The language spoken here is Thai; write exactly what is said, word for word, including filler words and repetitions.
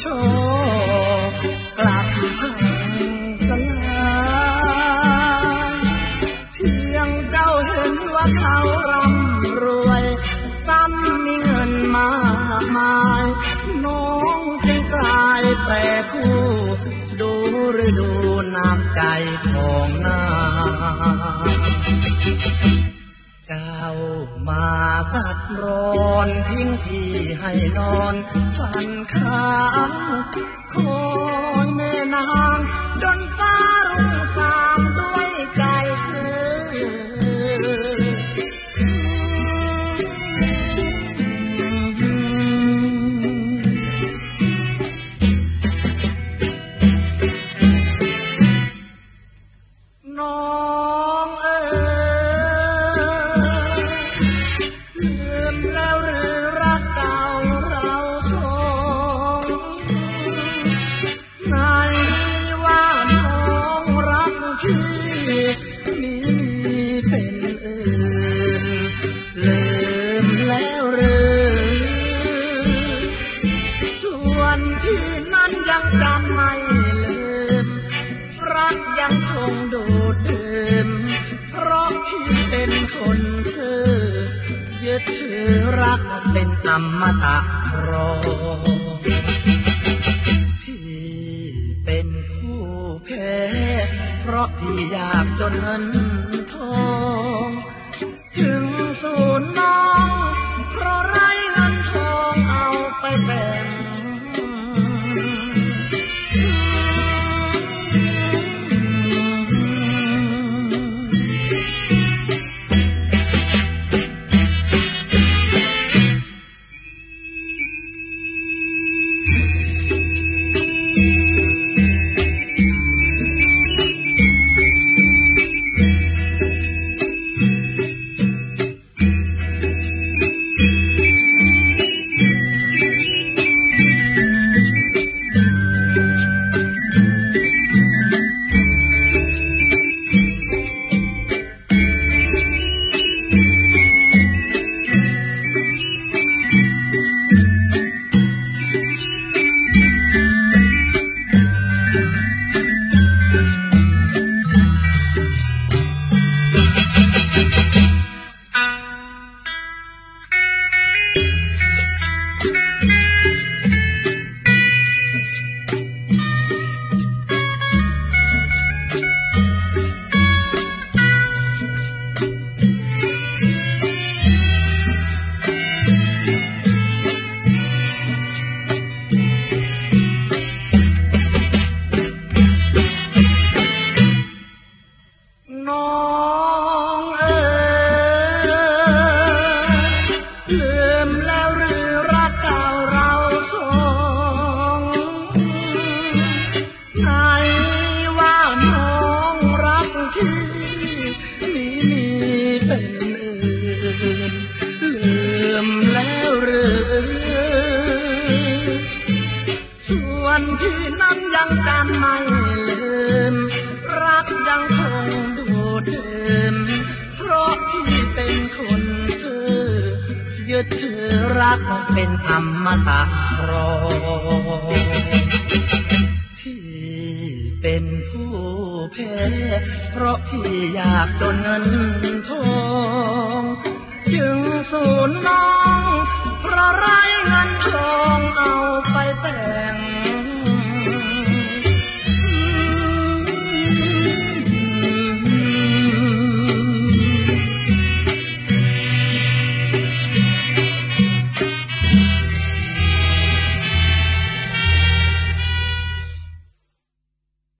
โชคกลับพังสลายเพียงเจ้าเห็นว่าเขาร่ำรวยซ้ำมีเงินมากมายน้องจึงกลายแปรคู่ดูหรือดูน้ำใจของนางเจ้ามาตัดร้อนทิ้งที่ให้นอนฝันค้างคอยแม่นางดนฟ้ารุ่งสางด้วยใจซื่อรักเป็นอมตะรอพี่เป็นผู้แพ้เพราะพี่อยากจนเงินทองถึงสูญน้องเพราะไร้เงินทองเอาไปแบ่งพี่นั้นยังจำไม่ลืมรักยังคงดูเดิมเพราะพี่เป็นคนซื่อยึดถือรักเป็นอมตะรอพี่เป็นผู้แพ้เพราะพี่อยากจนเงินทองจึงสูญน้อง